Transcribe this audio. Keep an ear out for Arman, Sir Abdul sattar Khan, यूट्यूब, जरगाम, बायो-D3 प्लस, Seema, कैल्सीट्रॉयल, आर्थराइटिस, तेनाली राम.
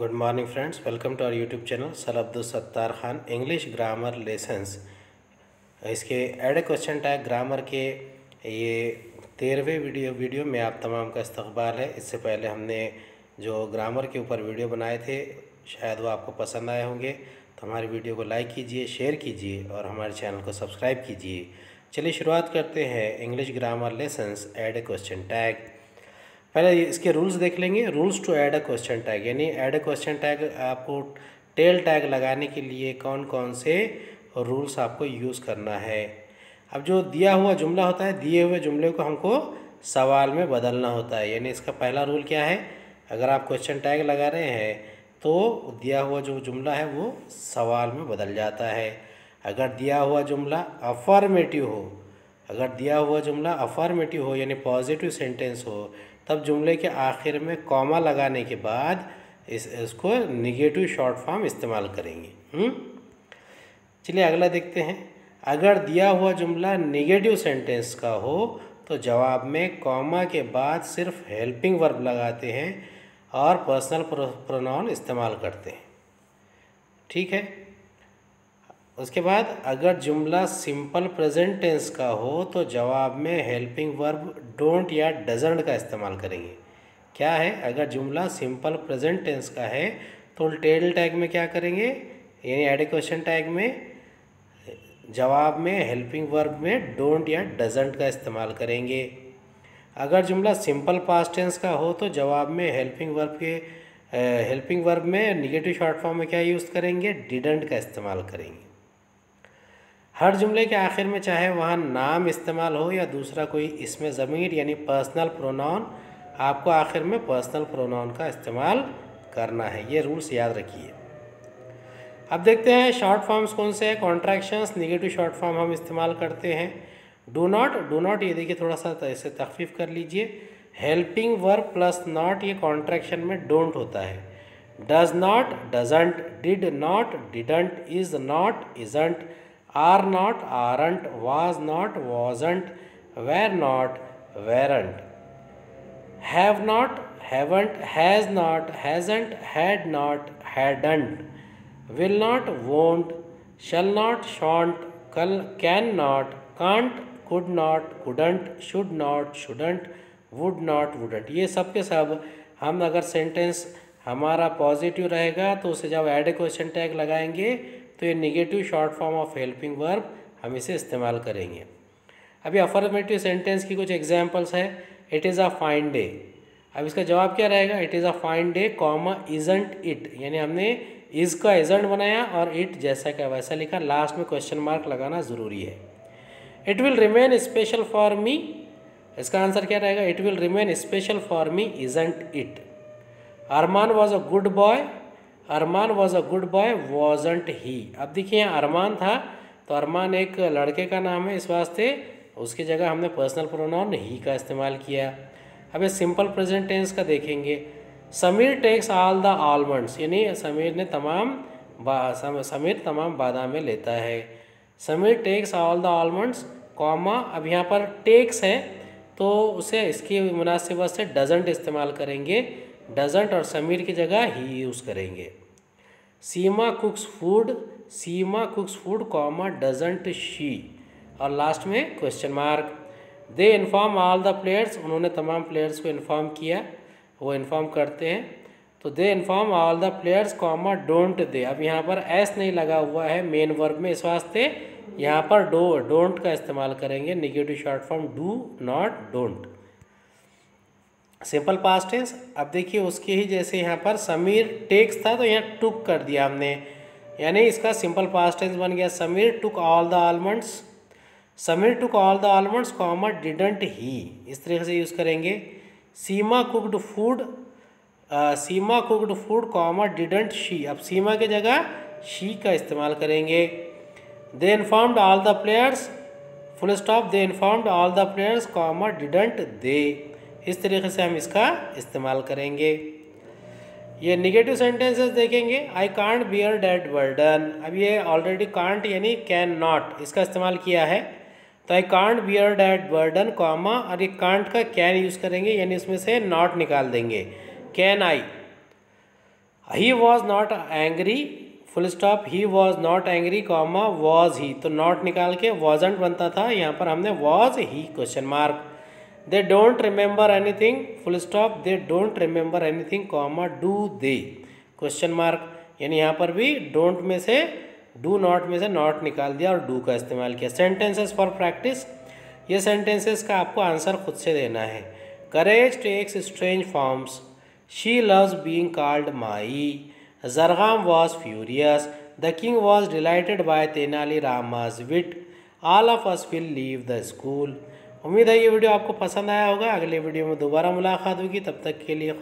Good morning friends, welcome to our यूट्यूब channel sir Abdul Sattar Khan English grammar lessons. इसके add question tag grammar के ये 13वें video में आप तमाम का इस्तकबाल है। इससे पहले हमने जो ग्रामर के ऊपर वीडियो बनाए थे शायद वो आपको पसंद आए होंगे, तो हमारी वीडियो को लाइक कीजिए, शेयर कीजिए और हमारे चैनल को सब्सक्राइब कीजिए। चलिए शुरुआत करते हैं English grammar lessons add question tag. पहले इसके रूल्स देख लेंगे। Rules to add a question tag, यानी ऐड अ क्वेश्चन टैग आपको टेल टैग लगाने के लिए कौन कौन से रूल्स आपको यूज़ करना है। अब जो दिया हुआ जुमला होता है, दिए हुए जुमले को हमको सवाल में बदलना होता है। यानी इसका पहला रूल क्या है, अगर आप क्वेश्चन टैग लगा रहे हैं तो दिया हुआ जो जुमला है वो सवाल में बदल जाता है। अगर दिया हुआ जुमला अफर्मेटिव हो, यानी पॉजिटिव सेंटेंस हो, तब जुमले के आखिर में कॉमा लगाने के बाद इसको निगेटिव शॉर्ट फॉर्म इस्तेमाल करेंगे। चलिए अगला देखते हैं। अगर दिया हुआ जुमला निगेटिव सेंटेंस का हो तो जवाब में कॉमा के बाद सिर्फ हेल्पिंग वर्ब लगाते हैं और पर्सनल प्रोनाउन इस्तेमाल करते हैं, ठीक है। उसके बाद अगर जुमला सिंपल प्रेजेंट टेंस का हो तो जवाब में हेल्पिंग वर्ब डोंट या डजंट का इस्तेमाल करेंगे। क्या है, अगर जुमला सिंपल प्रेजेंट टेंस का है तो टेल टैग में क्या करेंगे, यानी ऐड क्वेश्चन टैग में जवाब में हेल्पिंग वर्ब में डोंट या डजंट का इस्तेमाल करेंगे। अगर जुमला सिंपल पास्ट टेंस का हो तो जवाब में हेल्पिंग वर्ब में निगेटिव शॉर्ट फॉर्म में क्या यूज़ करेंगे, डिडंट का इस्तेमाल करेंगे। हर जुमले के आखिर में चाहे वहाँ नाम इस्तेमाल हो या दूसरा कोई इसमें ज़मीर यानी पर्सनल प्रोनाउन, आपको आखिर में पर्सनल प्रोनाउन का इस्तेमाल करना है। ये रूल्स याद रखिए। अब देखते हैं शॉर्ट फॉर्म्स कौन से हैं। कॉन्ट्रैक्शंस निगेटिव शॉर्ट फॉर्म हम इस्तेमाल करते हैं। डू नॉट ये देखिए, थोड़ा सा इसे तखफीफ कर लीजिए। हेल्पिंग वर्ब प्लस नॉट ये कॉन्ट्रैक्शन में डोंट होता है। Does not, doesn't, did not, didn't, is not, isn't, are not, aren't, was not, wasn't, were not, weren't, have not, haven't, has not, hasn't, had not, hadn't, will not, won't, shall not, shan't, can not, can't, could not, couldn't, should not, shouldn't, would not, wouldn't. ये सब के सब हम अगर sentence हमारा positive रहेगा तो उसे जब ऐड क्वेश्चन टैग लगाएंगे तो ये negative short form of helping verb हम इसे इस्तेमाल करेंगे। अभी अफर्मेटिव सेंटेंस की कुछ एग्जांपल्स है। It is a fine day, अब इसका जवाब क्या रहेगा, it is a fine day comma isn't it, यानी हमने इज का इजंट बनाया और इट जैसा क्या वैसा लिखा, लास्ट में क्वेश्चन मार्क लगाना ज़रूरी है। It will remain special for me, इसका आंसर क्या रहेगा, it will remain special for me isn't it. Armaan was a good boy, wasn't he. अब देखिए यहाँ अरमान था तो अरमान एक लड़के का नाम है, इस वास्ते उसकी जगह हमने पर्सनल प्रोनाउन ही का इस्तेमाल किया। अब ये सिंपल प्रेजेंट टेंस का देखेंगे। Sameer takes all the almonds, यानी समीर तमाम बादामें लेता है। Sameer takes all the almonds comma, अब यहाँ पर टेक्स है तो उसे इसकी मुनासिबत से डजंट इस्तेमाल करेंगे। डजंट और समीर की जगह ही यूज़ करेंगे। Seema cooks food, comma doesn't she, और लास्ट में question mark. They inform all the players, उन्होंने तमाम प्लेयर्स को इन्फॉर्म किया, वो इन्फॉर्म करते हैं तो they inform all the players comma don't they. अब यहाँ पर एस नहीं लगा हुआ है मेन वर्ब में, इस वास्ते यहाँ पर डोंट का इस्तेमाल करेंगे, negative short form do not don't. Simple past tense, अब देखिए उसके ही जैसे यहाँ पर समीर टेक्स था तो यहाँ टुक कर दिया हमने, यानी इसका सिंपल पास्ट टेंस बन गया Sameer took all the almonds, comma didn't he, इस तरीके से यूज़ करेंगे। Seema cooked food, comma didn't she, अब सीमा की जगह शी का इस्तेमाल करेंगे। They informed all the players full stop, they informed all the players comma didn't they, इस तरीके से हम इसका इस्तेमाल करेंगे। ये निगेटिव सेंटेंसेस देखेंगे। I can't bear that burden, अब ये ऑलरेडी कांट यानी कैन नॉट इसका इस्तेमाल किया है तो I can't bear that burden comma, और ये कांट का कैन यूज़ करेंगे यानी इसमें से नॉट निकाल देंगे, can I. He was not angry full stop, he was not angry comma was he, तो नॉट निकाल के वॉजंट बनता था, यहाँ पर हमने was he question mark. They don't remember anything full stop, they don't remember anything comma do they question mark, यानी यहाँ पर भी डोंट में से डू नॉट में से नॉट निकाल दिया और डू का इस्तेमाल किया। सेंटेंसेस फॉर प्रैक्टिस, ये सेंटेंसेस का आपको आंसर खुद से देना है। Courage takes strange forms, she loves being called my, जरगाम was furious, the king was delighted by Tenali Rama's wit, all of us will leave the school. उम्मीद है ये वीडियो आपको पसंद आया होगा। अगले वीडियो में दोबारा मुलाकात होगी, तब तक के लिए